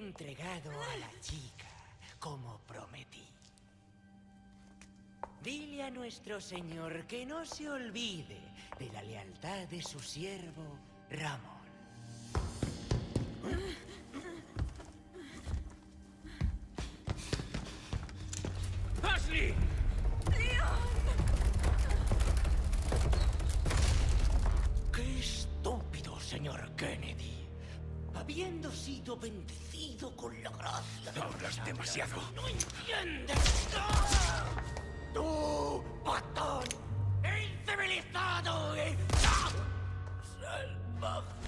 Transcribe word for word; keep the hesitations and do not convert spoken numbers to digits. entregado a la chica, como prometí. Dile a nuestro señor que no se olvide de la lealtad de su siervo, Ramón. ¡Ashley! ¡Leon! ¡Qué estúpido, señor Kennedy! Habiendo sido bendecido con la gracia... No hablas demasiado. ¡No entiendes! ¡Tú, patón! ¡Incivilizado y... ¡Salvaje!